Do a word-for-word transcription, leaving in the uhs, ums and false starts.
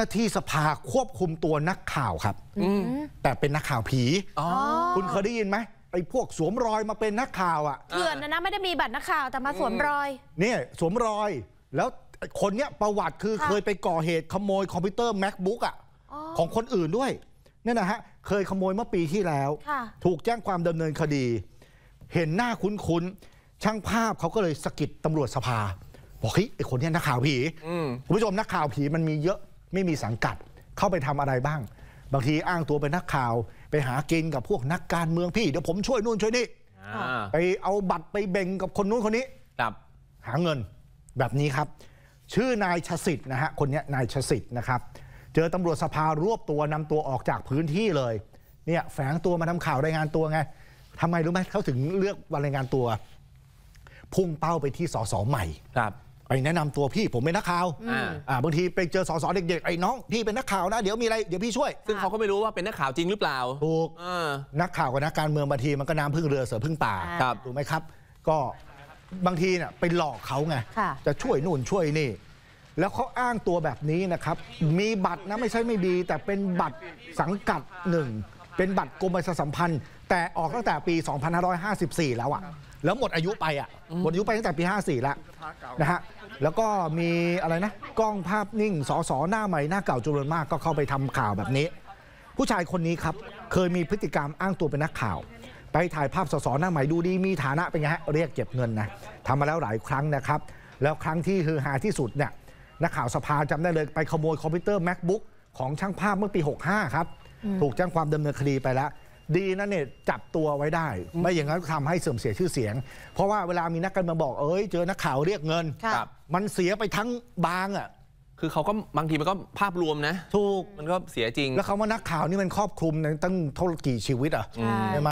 น้าที่สภาควบคุมตัวนักข่าวครับแต่เป็นนักข่าวผีคุณเคยได้ยินไหมไอ้พวกสวมรอยมาเป็นนักข่าวอ่ะเถื่อนนะนะไม่ได้มีบัตรนักข่าวแต่มาสวมรอยเนี่ยสวมรอยแล้วคนเนี้ยประวัติคือเคยไปก่อเหตุขโมยคอมพิวเตอร์ แม็คบุ๊ก อ่ะของคนอื่นด้วยเนี่ยนะฮะเคยขโมยเมื่อปีที่แล้วถูกแจ้งความดำเนินคดีเห็นหน้าคุ้นๆช่างภาพเขาก็เลยสะกิดตำรวจสภาบอกเฮ้ยไอ้คนเนี้ยนักข่าวผีคุณผู้ชมนักข่าวผีมันมีเยอะไม่มีสังกัดเข้าไปทำอะไรบ้างบางทีอ้างตัวเป็นนักข่าวไปหากินกับพวกนักการเมืองพี่เดี๋ยวผมช่วยนู่นช่วยนี่ไปเอาบัตรไปเบ่งกับคนนู้นคนนี้หาเงินแบบนี้ครับชื่อนายชสิทธิ์นะฮะคนนี้นายชสิทธิ์นะครับเจอตำรวจสภารวบตัวนำตัวออกจากพื้นที่เลยเนี่ยแฝงตัวมาทำข่าวรายงานตัวไงทำไมรู้ไหมเขาถึงเลือกวันรายงานตัวพุ่งเป้าไปที่สสใหม่ไปแนะนำตัวพี่ผมเป็นนักข่าวบางทีไปเจอสสเด็กๆไอ้น้องพี่เป็นนักข่าวนะเดี๋ยวมีอะไรเดี๋ยวพี่ช่วยซึ่งเขาก็ไม่รู้ว่าเป็นนักข่าวจริงหรือเปล่าถูกนักข่าวกับนักการเมืองบางทีมันก็น้ำพึ่งเรือเสือพึ่งป่าถูกไหมครับก็บางทีเนี่ยไปหลอกเขาไงจะช่วยนู่นช่วยนี่แล้วเขาอ้างตัวแบบนี้นะครับมีบัตรนะไม่ใช่ไม่ดีแต่เป็นบัตรสังกัดหนึ่งเป็นบัตรกรมประชาสัมพันธ์แต่ออกตั้งแต่ปีสองพันห้าร้อยห้าสิบสี่แล้วอ่ะแล้วหมดอายุไปอ่ะหมดอายุไปตั้งแต่ปีห้าสี่แล้วนะฮะแล้วก็มีอะไรนะกล้องภาพนิ่งสสหน้าใหม่หน้าเก่าจำนวนมากก็เข้าไปทำข่าวแบบนี้ผู้ชายคนนี้ครับเคยมีพฤติกรรมอ้างตัวเป็นนักข่าวไปถ่ายภาพสสหน้าใหม่ดูดีมีฐานะเป็นไงฮะเรียกเก็บเงินนะทำมาแล้วหลายครั้งนะครับแล้วครั้งที่ฮือฮาที่สุดเนี่ยนักข่าวสภาจำได้เลยไปขโมยคอมพิวเตอร์ แม็คบุ๊ก ของช่างภาพเมื่อปีหกห้าครับถูกแจ้งความดำเนินคดีไปแล้วดีนะเนี่ยจับตัวไว้ได้ไม่อย่างนั้นทำให้เสื่อมเสียชื่อเสียงเพราะว่าเวลามีนักการเมืองบอกเอ้ยเจอนักข่าวเรียกเงินมันเสียไปทั้งบางอ่ะคือเขาก็บางทีมันก็ภาพรวมนะถูกมันก็เสียจริงแล้วเขาว่านักข่าวนี่มันครอบคลุมตั้งเท่ากี่ชีวิตอ่ะใช่ไหม